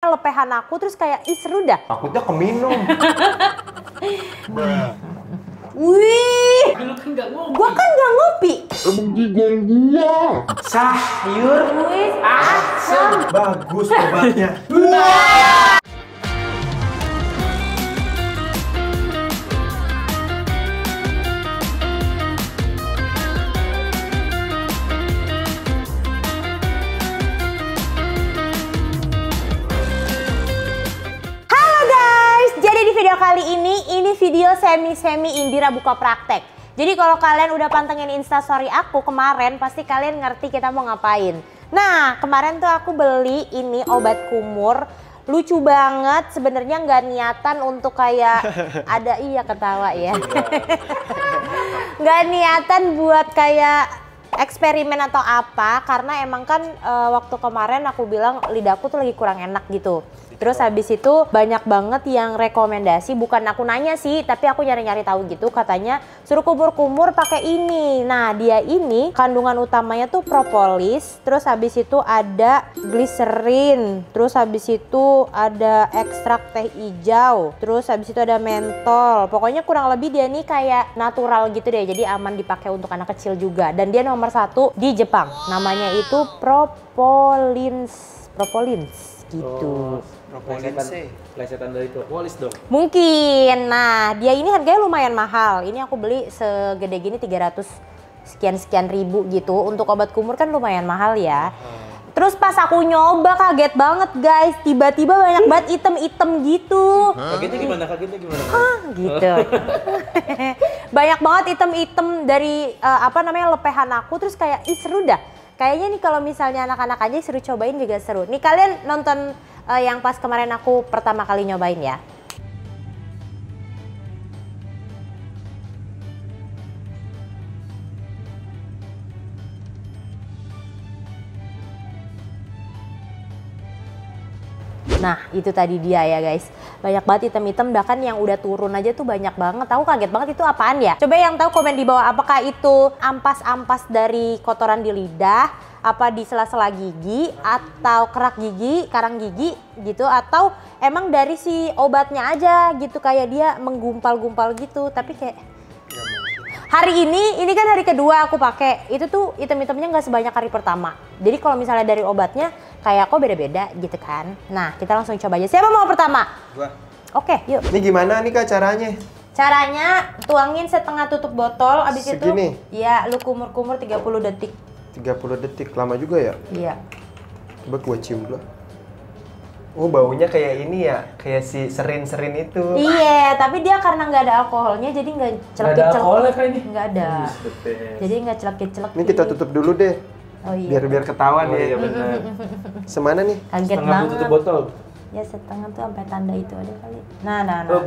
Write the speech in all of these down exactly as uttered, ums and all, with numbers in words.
lepehan aku terus kayak ih seru dah. Takutnya keminum. Wih, dulu kan nggak ngopi. Gua kan nggak ngopi. Sayur, wih, asam. Bagus obatnya. Kali ini, ini video semi-semi Indira buka praktek. Jadi kalau kalian udah pantengin instastory aku kemarin, pasti kalian ngerti kita mau ngapain. Nah, kemarin tuh aku beli ini obat kumur. Lucu banget, sebenarnya nggak niatan untuk kayak ada iya ketawa ya. Nggak niatan buat kayak eksperimen atau apa, karena emang kan e, waktu kemarin aku bilang lidahku tuh lagi kurang enak gitu. Terus habis itu banyak banget yang rekomendasi, bukan aku nanya sih, tapi aku nyari-nyari tahu gitu, katanya suruh kumur-kumur pakai ini. Nah, dia ini kandungan utamanya tuh propolis, terus habis itu ada gliserin, terus habis itu ada ekstrak teh hijau, terus habis itu ada mentol. Pokoknya kurang lebih dia nih kayak natural gitu deh, jadi aman dipakai untuk anak kecil juga. Dan dia nomor satu di Jepang, namanya itu Propolins. Propolins. Gitu. Pelesetan dari propolis dong. Mungkin. Nah, dia ini harganya lumayan mahal. Ini aku beli segede gini tiga ratus sekian sekian ribu gitu. Untuk obat kumur kan lumayan mahal ya. Hmm. Terus pas aku nyoba kaget banget guys, tiba-tiba banyak banget item-item gitu. Kagetnya gimana? Kagetnya gimana? Hah, gitu. Banyak banget item-item dari uh, apa namanya lepehan aku, terus kayak ih seru dah. Kayaknya nih kalau misalnya anak-anak aja seru cobain juga seru. Nih kalian nonton uh, yang pas kemarin aku pertama kali nyobain ya. Nah itu tadi dia ya guys. Banyak banget item-item, bahkan yang udah turun aja tuh banyak banget. Tahu kaget banget itu apaan ya? Coba yang tahu komen di bawah, apakah itu ampas-ampas dari kotoran di lidah, apa di sela-sela gigi, atau kerak gigi, karang gigi gitu, atau emang dari si obatnya aja gitu, kayak dia menggumpal-gumpal gitu. Tapi kayak hari ini, ini kan hari kedua aku pakai. Itu tuh item-itemnya nggak sebanyak hari pertama. Jadi kalau misalnya dari obatnya kayak kok beda-beda gitu kan. Nah, kita langsung coba aja. Siapa mau pertama? Gua. Oke, yuk. Ini gimana nih Kak caranya? Caranya tuangin setengah tutup botol, abis segini itu ya lu kumur-kumur tiga puluh detik. tiga puluh detik, lama juga ya? Iya. Coba gua cium dulu. Oh baunya kayak ini ya, kayak si serin-serin itu. Iya, tapi dia karena nggak ada alkoholnya jadi nggak celekit-celekit. Nggak ada. Jadi nggak celekit-celekit. Ini kita tutup dulu deh. Oh iya. Biar biar ketahuan ya. Benar. Semana nih? Kaget banget. Tutup botol. Ya setengah tuh sampai tanda itu ada kali. Nah, nah, nah.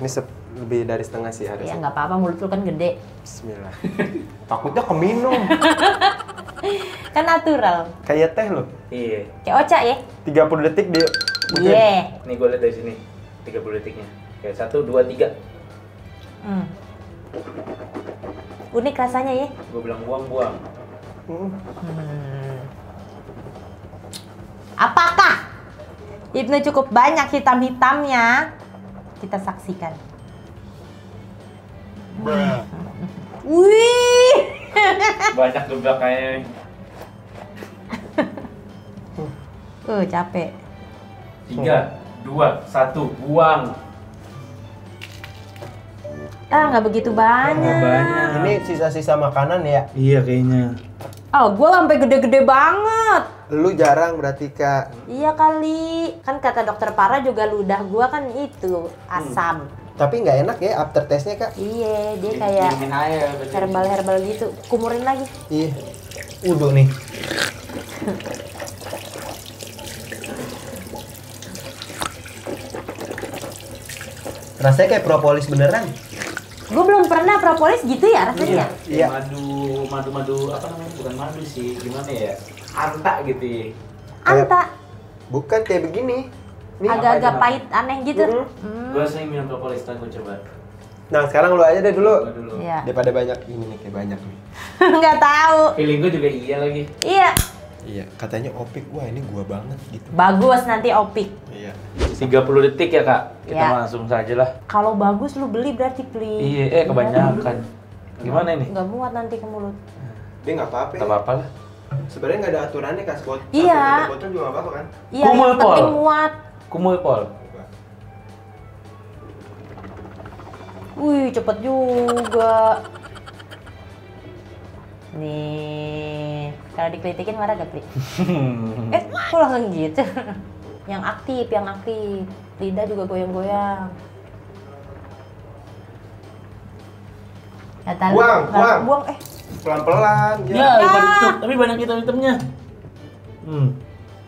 Ini lebih dari setengah sih ada. Ya nggak apa-apa, mulut lu kan gede. Bismillah. Takutnya keminum. Kan natural. Kayak teh loh. Iya. Kayak oca ya. tiga puluh detik dia. Iya. Yeah. Nih gue lihat dari sini. tiga puluh detiknya. Kayak satu, dua, tiga. Hmm. Unik rasanya ya. Gue bilang buang-buang. Hmm. Hmm. Apakah Ibnu cukup banyak hitam-hitamnya? Kita saksikan. Bruh. Wih. Banyak juga kayaknya. Uh, capek. Tiga, dua, satu, buang. Ah, nggak begitu banyak. banyak. Ini sisa-sisa makanan ya? Iya kayaknya. Oh, gue sampai gede-gede banget. Lu jarang berarti Kak? Iya kali. Kan kata dokter Para juga ludah gue kan itu asam. Hmm. Tapi nggak enak ya after testnya Kak? Iya, dia kayak herbal-herbal gitu. Kumurin lagi. Iya. Udah nih. Rasanya kayak propolis beneran. Gue belum pernah propolis gitu ya rasanya. Iya. Ya? Madu, madu-madu apa namanya? Bukan madu sih, gimana ya? Anta gitu. Anta. Bukan kayak begini. Agak-agak pahit, aneh gitu. Mm -hmm. Gue sering minum propolis, ntar gue coba. Nah sekarang lu aja deh dulu. dulu. Ya. Daripada banyak ini nih, kayak banyak nih. Nggak tahu. Feeling gue juga iya lagi. Iya. Iya, katanya Opik, wah ini gua banget gitu. Bagus nanti Opik. Iya. tiga puluh detik ya, Kak. Kita ya. langsung saja lah. Kalau bagus lu beli berarti beli. Iya, eh kebanyakan. Gimana ini? Enggak muat nanti ke mulut. Dia enggak apa-apa. Enggak apa-apa lah. Sebenarnya enggak ada aturannya kan, buat iya. botol juga enggak apa-apa kan? Iya, yang penting muat. Kumul pol. Wih, cepet juga. Nih, kalau dikelitikin marah gak, Pri? Eh, kok langsung gitu? Yang aktif, yang aktif. Lidah juga goyang-goyang. Buang, buang. Buang, eh. Pelan-pelan. Ya, ya lupa ditutup. Tapi banyak hitam-hitamnya. Hmm.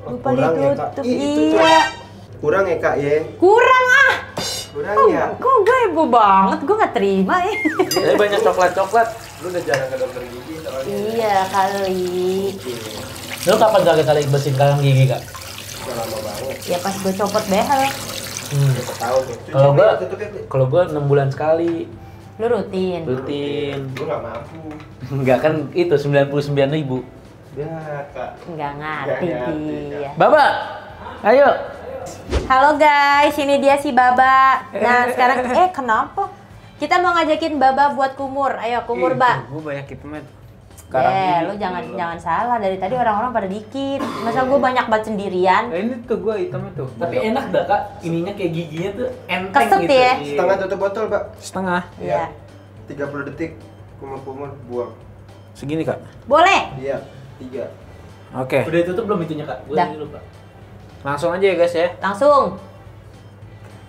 Lupa kurang ditutup, ya, iya. Kurang ya, Kak, ya? Kurang, ah! Kurang oh, ya? Kok gue heboh banget? Gue gak terima, ya. Jadi banyak coklat-coklat. Lu udah jarang ke dokter gigi soalnya. Iya kali. Okay. Lu kapan kali kali bersihin kalang gigi, Kak? Udah lama banget. Ya pas gue copot behel. Hmm. Kalau gua kalau gua enam bulan sekali. Lu rutin. Rutin. Gua enggak mampu. Enggak kan itu sembilan puluh sembilan ribu. Ya, Kak. Enggak ngerti dia. Baba. Ayo. Halo guys, ini dia si Baba. Nah, sekarang eh kenapa? Kita mau ngajakin Baba buat kumur. Ayo kumur, Mbak. Gue banyak hikmat. Eh, lu jangan lo. jangan salah. Dari tadi orang-orang pada dikit. Masa gue banyak banget sendirian? Nah, ini tuh gue hitamnya tuh. Tapi Bagaimana? enak dah, Kak. Ininya kayak giginya tuh enteng Keset gitu. Ya? Setengah tutup botol, Pak. Setengah. Iya. Ya. tiga puluh detik kumur-kumur buang. Segini, Kak? Boleh. Iya, tiga. Oke. Okay. Udah tutup belum itunya, Kak? Udah dulu, Pak. Langsung aja ya, guys ya. Langsung.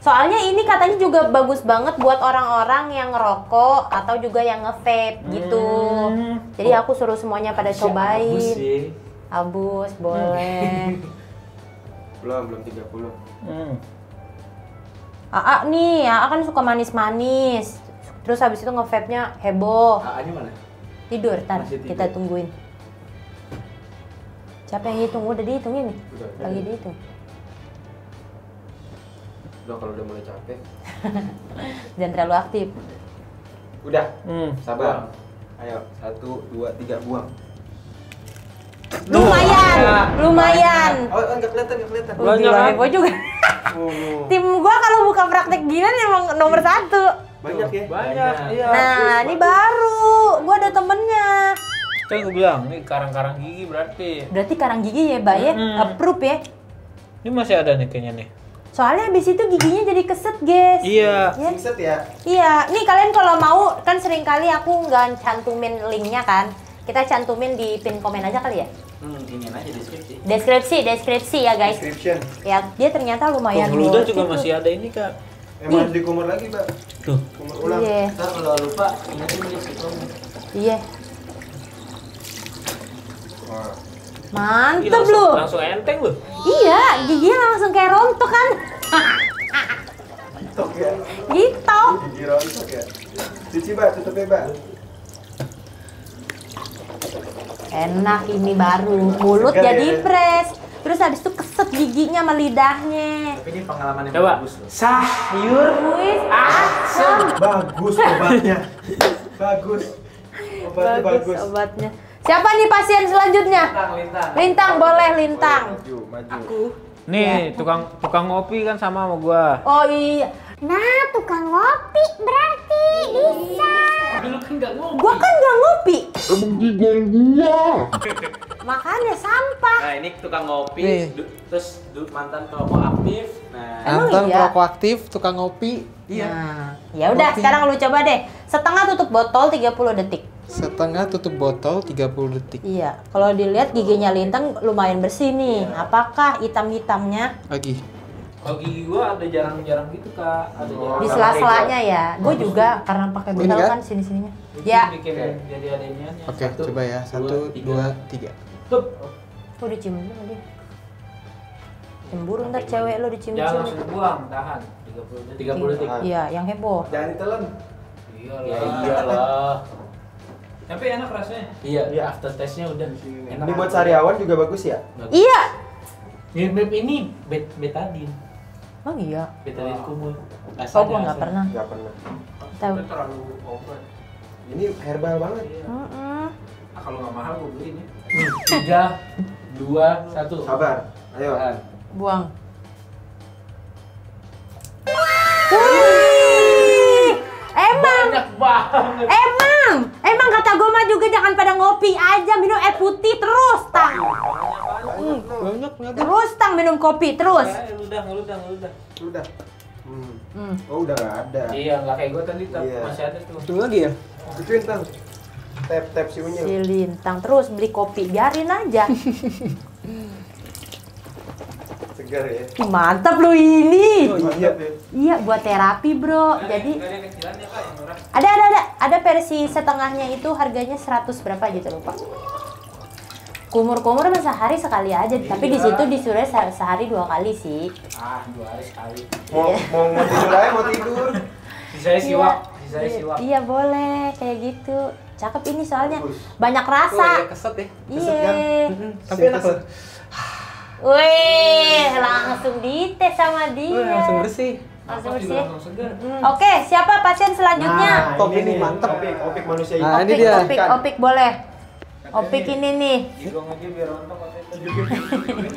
Soalnya ini katanya juga bagus banget buat orang-orang yang ngerokok atau juga yang nge-vape gitu. Hmm. Jadi aku suruh semuanya pada Abusnya cobain. Abus sih. Abus, boleh. belum, belum tiga puluh. Hmm. Aa nih, Aa kan suka manis-manis. Terus habis itu nge-vape-nya heboh. Aanya mana? Tidur, tar. Masih tidur. Kita tungguin. Siapa yang ngitung? Udah dihitungin nih? Udah, Lagi ya. dihitung. Udah, kalau udah mulai capek jangan terlalu aktif. Udah, hmm, sabar. Buang. Ayo, satu, dua, tiga, buang. Lumayan, nah, lumayan. Oh, nggak kelihatan, nggak kelihatan. Gue juga. Oh. Tim gue kalau buka praktek gila emang nomor satu. Banyak ya? Banyak. Iya. Nah, ini baru. Gue ada temennya. Coba gue bilang, ini karang-karang gigi berarti. Berarti karang gigi ya, Mbak ya? Hmm. Approve ya? Ini masih ada nih kayaknya nih. Soalnya abis itu giginya jadi keset, guys. Iya. Yeah. Keset ya? Iya. Nih kalian kalau mau, kan sering kali aku nggak cantumin linknya kan. Kita cantumin di pin komen aja kali ya? Hmm, ingin aja deskripsi. Deskripsi, deskripsi ya guys. Description. Ya, dia ternyata lumayan. Luda juga itu. Masih ada ini, Kak. Emang harus dikumur lagi, Mbak. Tuh. Kumur ulang. Yeah. Ntar kalau lupa, ingatin tulis di komen. Iya. Wah. Mantep langsung, lu. Langsung enteng lu. Iya, giginya langsung kayak rontok kan. Rontok ya. Gitu. Gigi rontok ya. Cuci, Mbak, tutupnya, Mbak. Enak ini baru. Mulut Segar, jadi ya, fresh. Terus habis itu keset giginya sama lidahnya. Tapi ini pengalaman yang Coba. bagus. Sayur asem. Bagus obatnya. Bagus. Obatnya bagus. bagus. Obatnya. Siapa nih pasien selanjutnya? Lintang, Lintang. Lintang boleh, Lintang. Maju, maju. Aku. Nih, ya. tukang tukang ngopi kan sama sama gua. Oh iya. Nah, tukang ngopi berarti bisa. Lu kan enggak ngopi. Gua kan enggak ngopi. Makanya sampah. Nah, ini tukang ngopi, nih. terus mantan perokok aktif. Nah, mantan iya. perokok aktif, tukang ngopi. Iya. Nah, ya udah, sekarang lu coba deh. Setengah tutup botol tiga puluh detik. Setengah tutup botol tiga puluh detik. Iya, kalau dilihat giginya Lintang lumayan bersih nih. Iya. Apakah hitam-hitamnya? Lagi. Kalau gigi gua ada jarang-jarang gitu, Kak. Ada oh, di sela-selanya ya. Gua juga karena pakai botol kan sini-sininya. Ya. Bikin okay. jadi adeniannya. Oke, okay, coba ya. satu, dua, tiga. Tutup. Kok dicium lagi? Cemburu ntar cewek lo dicium-cium. Jangan langsung buang, tahan. tiga puluh detik. Iya, yang heboh. Jangan ditelan. Iyalah. Iyalah. Tapi enak rasanya. Iya, ya after taste-nya udah enak. Ini buat sariawan juga bagus ya? Bagus. Iya. Mirip ini bet betadin. Emang iya? Betadin kumul. Oh, gua nggak pernah. Nggak pernah. Tahu. Terlalu obat. Ini herbal banget. Iya. Mm -mm. Ah, kalau nggak mahal gue beliin ya. Tiga, dua, satu. Sabar, ayo. Buang. Emang. Banyak banget. Emang, emang kata gue mah juga jangan pada ngopi aja, minum air putih terus, tang. Banyak, banyak, banyak. Terus tang minum kopi terus. Ya, ludah, ludah, ludah, ludah. Hmm. Hmm. Oh udah nggak ada. Iya nggak kayak gue tadi tap, iya. Masih ada tuh. Tuh lagi ya? Itu Lintang. Tap tap si Unyil. Si Lintang terus beli kopi biarin aja. Segar ya. Mantap lu ini. Oh, iya, iya buat terapi bro. Nah, jadi ada yang kecilannya Pak yang murah. Ada ada ada ada versi setengahnya itu harganya seratus berapa gitu lupa. Kumur-kumur mah sehari sekali aja, iya. Tapi di situ disuruh se sehari dua kali sih. Ah, dua hari sekali. Mau, mau, mau tidur aja, mau tidur. Sisanya siwak, sisanya siwak. Iya boleh, kayak gitu. Cakep ini soalnya, banyak rasa. Oh, ya, keset ya, keset kan? Tapi enak loh. Wih, langsung dites sama dia. Wih, langsung bersih. Langsung bersih. Oke, siapa pasien selanjutnya? Nah, topik ini mantep. Opik, opik manusia ini. Nah, ini dia. Opik, opik boleh. Opik ini nih.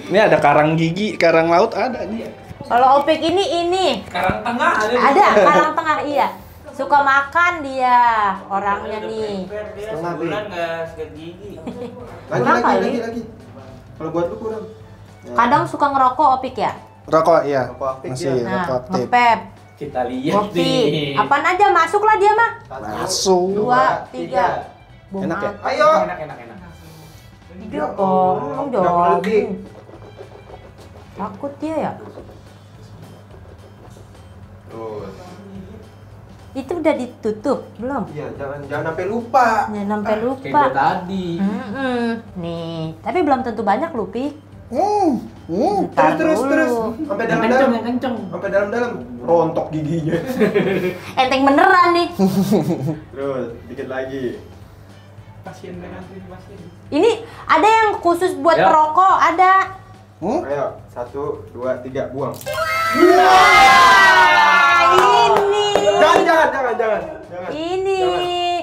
Ini ada karang gigi, karang laut ada nih. Kalau opik ini ini. Karang tengah ada. Ada karang tengah iya. Suka makan dia orangnya nih. Setengah bulan nggak sikat gigi. Lagi lagi lagi lagi. Kalau buat lu kurang. Kadang suka ngerokok opik ya. Rokok iya. Masih rokok aktif. Kita lihat nih. Apaan aja masuklah dia mah. Masuk. Dua tiga. Enak ya? Ayo! Enak, enak, enak. Dia kok, dong. Takut dia ya? Tuh. Itu udah ditutup, belum? Iya, jangan jangan sampai lupa. Jangan sampai lupa. Kayak tadi. Mm-mm. Nih, tapi belum tentu banyak, Lupi. Hmm, hmm. Terus, terus, terus. Sampai dalam-dalam. Sampai dalam-dalam. Rontok giginya. Enteng beneran nih. Terus, dikit lagi. Pasien dengan pasien. Ini ada yang khusus buat ya. Perokok, ada. Hmm? Ayo, satu, dua, tiga, buang. Iya. Ini. Jangan, jangan, jangan, jangan. Jangan. Ini.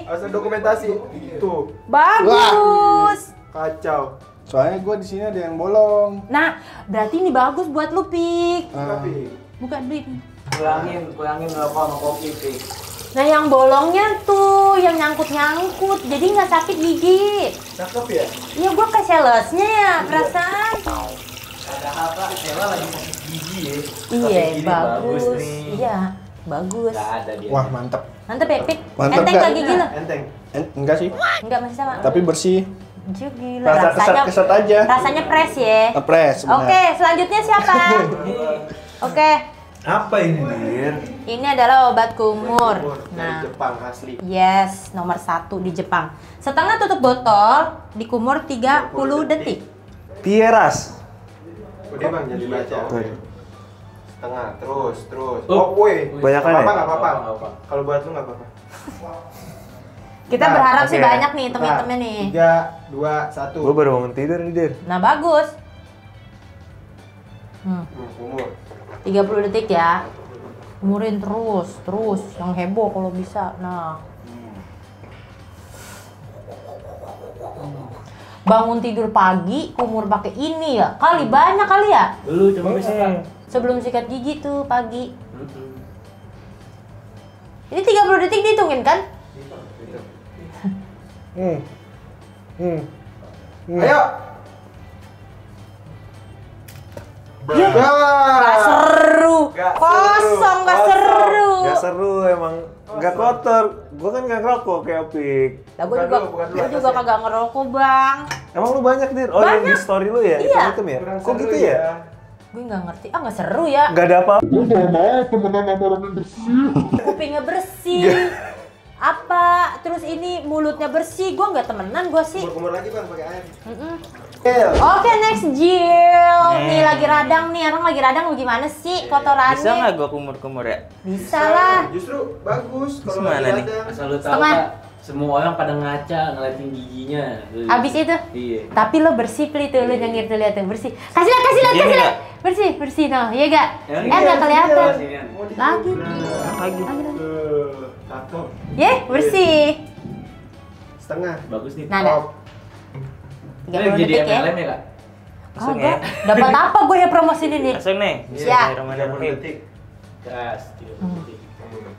Harus dokumentasi. Itu. Bagus. Wah. Kacau. Soalnya gue di sini ada yang bolong. Nah, berarti ini bagus buat lu, Pik. Uh. Bukan Pik. Pulangin, pulangin rokok sama kopi, Pik. Nah yang bolongnya tuh, yang nyangkut-nyangkut, jadi nggak sakit gigi. Cakep ya? Iya, gua ke salesnya ya, perasaan. Padahal Pak, Sela lagi sakit gigi ya. Iya, bagus. bagus iya, bagus. Nggak ada dia. Wah, mantep. Mantep ya, Pik? Mantep, enteng nggak gigi lo? Enteng. En enggak sih. Enggak, masih sama. Tapi bersih. Gila. Rasa rasanya keset aja. Rasanya press ya? Press, benar. Oke, selanjutnya siapa? Oke. Apa ini, Dir? Ini adalah obat kumur. kumur nah, dari Jepang asli. Yes, nomor satu di Jepang. Setengah tutup botol, dikumur tiga puluh detik. Pieras. Udah Bang, jadi baca. Setengah, terus, terus. Oh, woi. Banyak kan? Enggak apa-apa. Kalau buat lu enggak apa-apa. Kita nah, berharap okay. sih banyak nih temen-temen nih. tiga, dua, satu. Gua baru bangun tidur nih, Dir. Nah, bagus. Hmm. Kumur. tiga puluh detik ya. Umurin terus, terus yang heboh kalau bisa. Nah. Bangun tidur pagi, kumur pakai ini ya. Kali banyak kali ya? Dulu coba bisa. Sebelum sikat gigi tuh pagi. Ini tiga puluh detik dihitungin kan? Hmm. Hmm. Hmm. Ayo. Gak ya. seru, gak kosong, seru. gak seru Gak seru emang, kosong. gak kotor. Gue kan gak ngerokok kayak Opik. Nah, gue juga, dulu, gua juga ya. kagak ngerokok bang. Emang lu banyak Dir? Oh banyak. Yang di story lu ya? Iya. Itu ya? Kok gitu ya? ya? Gue gak ngerti, ah gak seru ya. Gak ada apa-apa. Gue gak mau temenan sama orang yang bersih. Kupingnya bersih. Apa, terus ini mulutnya bersih. Gue gak temenan gue sih. Kumur-kumur lagi bang, pakai air. Mm -mm. Oke okay, next Jill, nih lagi radang nih, orang lagi radang gimana sih kotorannya? Bisa nggak gua kumur-kumur ya? Bisa, Bisa lah. Justru bagus kalau lagi nih? Asal lu tahu Pak, semua orang pada ngaca ngeliatin giginya. Abis itu? Iya. Tapi lo bersih pli tuh, lo nyengir tuh lihat tuh bersih. Kasih lihat, kasih lihat, kasih lihat. Bersih, bersih noh, iya gak? Eh nggak kelihatan. Lagi, lagi, lagi. Satu. Ye, bersih. Setengah. Bagus nih. Nah. jadi M L M ya Kak? Kagak, dapat apa gue ya promosi ini? Langsung nih, bisa dari Ramadan detik. Gas, tiga puluh detik.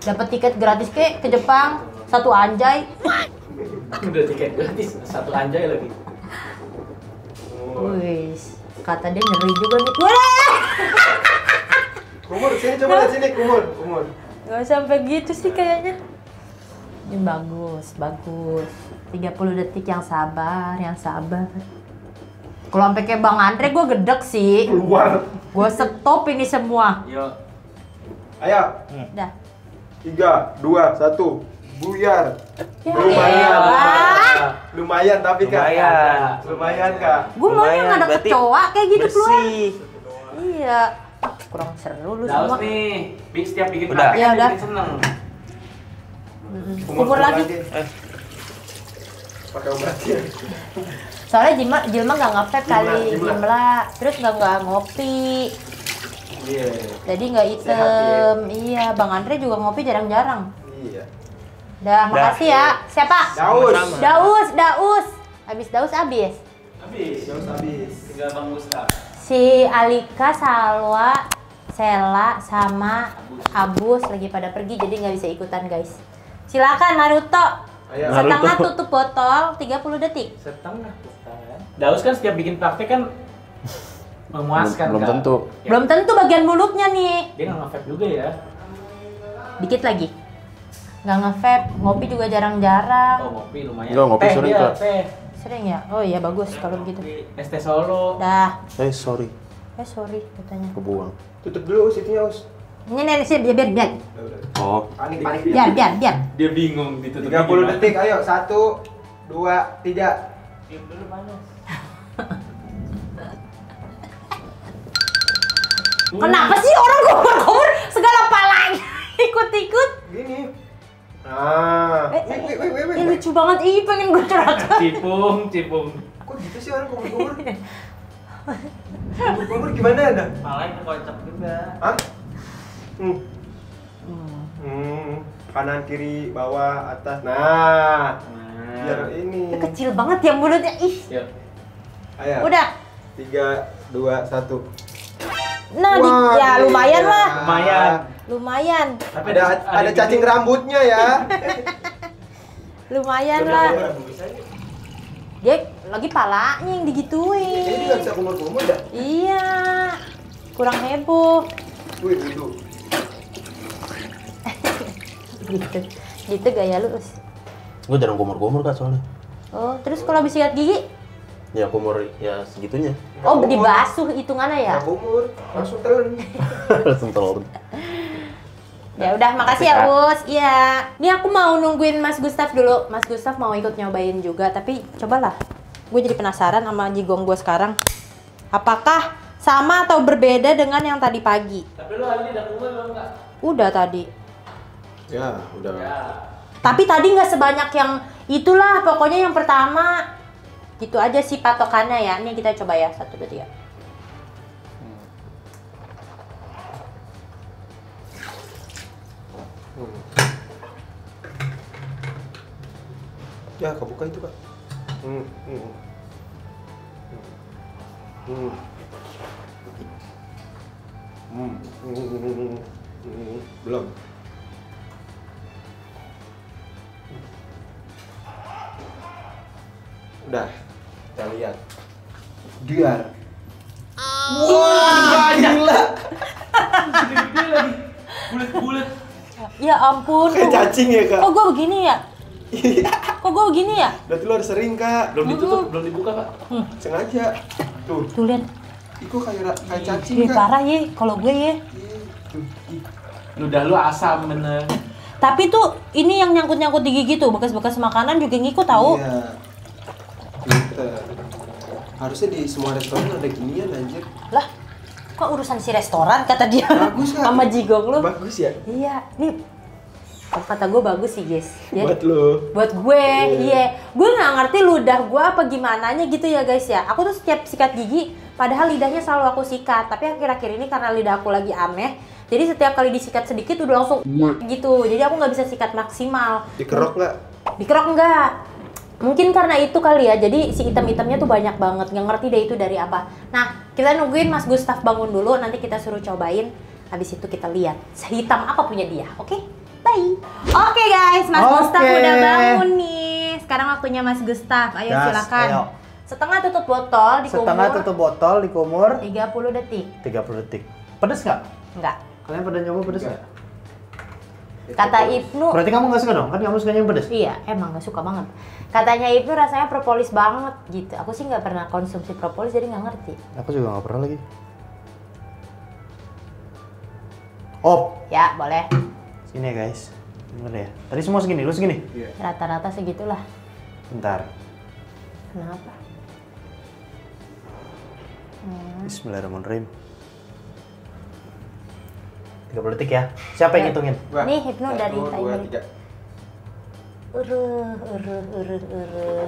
Dapat tiket gratis ke ke Jepang, satu anjay. Udah tiket gratis, satu anjay lagi. Wih, kata dia ngeri juga nih. Kumur, sini coba lihat sini, kumur, kumur. Gak sampai gitu sih kayaknya. Ini bagus, bagus. tiga puluh detik yang sabar, yang sabar. Kalau sampai kayak Bang Andre, gue gedek sih. Keluar. Gue stop ini semua. Yo. Ayo. Hmm. Dah. Tiga, dua, satu. Buyar. Ya, lumayan. Ewa. Lumayan tapi Kak. Lumayan. Lumayan Kak. Gue maunya nggak ada kecoa kayak gitu keluar. Iya. Kurang seru lu semua. Daus nih. Bik setiap bikin udah. Ya udah. Seneng. Kumur lagi. Eh. Pakai obat ya. Soalnya Jilma, Jilma nggak ngepet kali, Jilma, terus nggak nggak ngopi, yeah. Jadi nggak hitam, ya. Iya. Bang Andre juga ngopi jarang-jarang. Iya. Dah, makasih ya. Siapa? Daus. Daus, Daus. Abis Daus abis. Abis, Daus abis. Tiga Bang Gustaf. Si Alika, Salwa, Sela, sama Abus, Abus lagi pada pergi, jadi nggak bisa ikutan guys. Silakan Naruto. Ayo. Setengah Naruto. Tutup botol tiga puluh detik. Setengah. Daus kan setiap bikin praktek kan memuaskan. Belum tentu. Ya. Belum tentu bagian mulutnya nih. Dia nggak nge-vape juga ya. Dikit lagi. Nggak nge-vape, ngopi juga jarang-jarang. Oh ngopi lumayan. Nggak ngopi sering ya, teh. Sering ya? Oh iya bagus kalau begitu. Es teh Solo. Dah. Eh sorry. Eh sorry katanya. Kebuang. Tutup dulu sitnya us. Ini nih sih biar biar. Oh. Panik panik. Biar biar biar. Dia bingung ditutup. tiga puluh detik ayo satu dua tiga. Diam dulu panas. Kenapa sih orang gombor-gombor segala palanya ikut-ikut? Gini. Nah. Ini lucu banget ih pengen gue cerahkan. Cipung cipung. Kok gitu sih orang gombor-gombor? Gombor gimana dah? Palanya kocak juga. Hah? Hmm. Hmm. Kanan kiri bawah atas. Nah. Nah. Biar ini. Kecil banget ya mulutnya ih. Yuk. Ayo. Udah. tiga dua satu. Nah, wah, ya lumayan lah. Lumayan. Lumayan. Tapi ada ada, ada cacing gini. Rambutnya ya. Lumayan lah. Dia lagi palanya yang digituin. Jadi enggak bisa kumur-kumur dah. Iya. Kurang heboh. Wih, gitu. Gitu. Gitu gaya lu, Us. Gue jarang kumur-kumur Kak soalnya. Oh, terus kalau habis sikat gigi? Ya kumur ya segitunya. Oh, kumur. Dibasuh hitungannya ya? Ya kumur, langsung telun. Langsung telun. Ya udah, makasih ya, Us. Iya. Ini aku mau nungguin Mas Gustaf dulu. Mas Gustaf mau ikut nyobain juga, tapi cobalah. Gue jadi penasaran sama jigong gue sekarang. Apakah sama atau berbeda dengan yang tadi pagi? Tapi lu hari ini udah kumur belum Kak? Udah tadi. Ya, udah. Ya. Tapi tadi nggak sebanyak yang itulah, pokoknya yang pertama. Gitu aja sih patokannya ya. Ini kita coba ya, satu, dua, tiga. Hmm. Ya, kebuka itu Kak. Hmm, hmm. Hmm. Hmm. Hmm. Hmm. Belum. Udah, kita lihat. Diar. Oh. Wah, gila. Gede-gede lagi. Bulet-bulet. Ya ampun. Kayak cacing ya, Kak? Kok gue begini ya? Kok gue begini ya? Berarti lu harus sering, Kak. Belum ditutup, belum dibuka, Kak. Hmm. Sengaja. Tuh. Tuh, lihat. Itu kayak kayak cacing, Kak. Ih, parah ya kalau gue ya. Ludah lu asam bener. Tapi tuh ini yang nyangkut-nyangkut di gigi tuh, bekas-bekas makanan juga ngikut tahu. Iya. Gitu. Harusnya di semua restoran ada ginian anjir. Lah, kok urusan si restoran kata dia? Bagus kan? Sama jigong lu. Bagus ya? Iya, nih. Kata gue bagus sih, guys. Ya, buat lu. Buat gue, iya. Yeah. Gue nggak ngerti ludah gue apa gimananya gitu ya, guys ya. Aku tuh setiap sikat gigi, padahal lidahnya selalu aku sikat, tapi akhir-akhir ini karena lidah aku lagi aneh. Jadi setiap kali disikat sedikit udah langsung gitu. Jadi aku nggak bisa sikat maksimal. Dikerok nggak? Dikerok nggak. Mungkin karena itu kali ya, jadi si item-itemnya tuh banyak banget, nggak ngerti deh itu dari apa. Nah, kita nungguin Mas Gustaf bangun dulu, nanti kita suruh cobain. Habis itu kita lihat sehitam apa punya dia, oke? Okay? Bye! Oke okay guys, Mas okay. Gustaf udah bangun nih. Sekarang waktunya Mas Gustaf, ayo yes, silakan. Ayo. Setengah tutup botol dikumur. Setengah tutup botol dikumur. tiga puluh detik. tiga puluh detik. Pedes nggak? Nggak. Kalian pernah nyoba pedes nggak? Kata Ibnu, berarti kamu nggak suka dong? Kan kamu sukanya yang pedes? Iya, emang nggak suka banget. Katanya Ibnu rasanya propolis banget gitu. Aku sih nggak pernah konsumsi propolis, jadi nggak ngerti. Aku juga nggak pernah lagi. Oh. Ya, boleh. Sini ya guys. Bener ya. Tadi semua segini, lu segini? Rata-rata segitulah. Bentar. Kenapa? Hmm. Bismillahirrahmanirrahim. tiga puluh detik ya. Siapa yang ngitungin? Nih, Hipno dari timer. Uruh, uruh, uruh, uruh.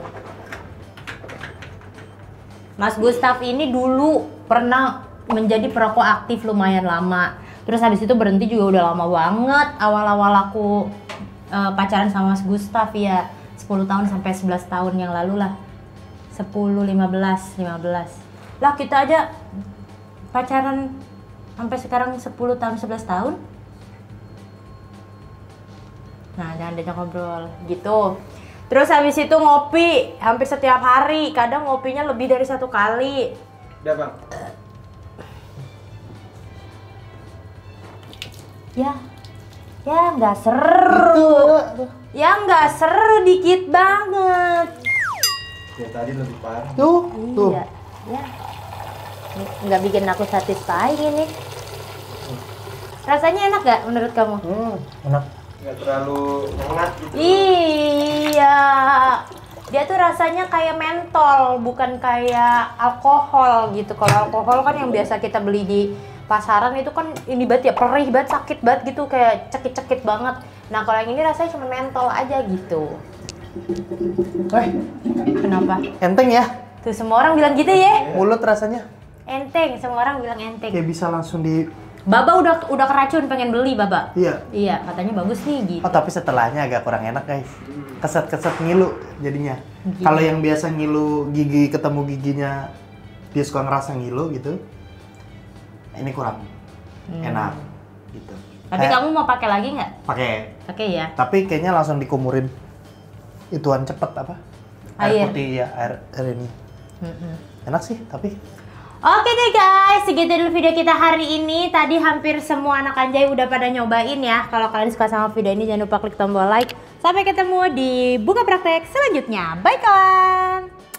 Mas Gustaf ini dulu pernah menjadi perokok aktif lumayan lama. Terus habis itu berhenti juga udah lama banget. Awal-awal aku uh, pacaran sama Mas Gustaf ya sepuluh tahun sampai sebelas tahun yang lalu lah. sepuluh, lima belas, lima belas. Lah kita aja pacaran sampai sekarang sepuluh tahun, sebelas tahun. Nah, jangan diajak ngobrol gitu. Terus habis itu ngopi hampir setiap hari. Kadang ngopinya lebih dari satu kali. Udah, Bang. Ya. Ya, nggak seru. Itu. Ya, nggak seru dikit banget. Ya, tadi lebih parah. Tuh, tuh. Iya. Ya. Nggak bikin aku satisfying ini. Rasanya enak nggak menurut kamu? Hmm, enak. Nggak terlalu hangat gitu. Iya. Dia tuh rasanya kayak mentol, bukan kayak alkohol gitu. Kalau alkohol kan yang biasa kita beli di pasaran itu kan ini banget ya, perih banget, sakit banget gitu, kayak cekit-cekit banget. Nah kalau yang ini rasanya cuma mentol aja gitu. Eh, kenapa? Enteng ya? Tuh semua orang bilang gitu ya? Mulut rasanya enteng, semua orang bilang enteng. Ya bisa langsung di... Baba udah udah keracun pengen beli, Baba. Iya. Iya, katanya bagus nih gitu. Oh, tapi setelahnya agak kurang enak, guys. Keset-keset ngilu jadinya. Gitu. Kalau yang biasa ngilu gigi ketemu giginya dia suka ngerasa ngilu gitu. Ini kurang hmm. enak gitu. Tapi kayak, kamu mau pakai lagi nggak? Pakai. Pakai ya. Tapi kayaknya langsung dikumurin. Ituan cepet apa? Air, air putih ya, air, air ini. Mm-mm. Enak sih, tapi oke deh guys, segitu dulu video kita hari ini. Tadi hampir semua anak anjay udah pada nyobain ya. Kalau kalian suka sama video ini jangan lupa klik tombol like. Sampai ketemu di Buka Praktek selanjutnya. Bye kawan.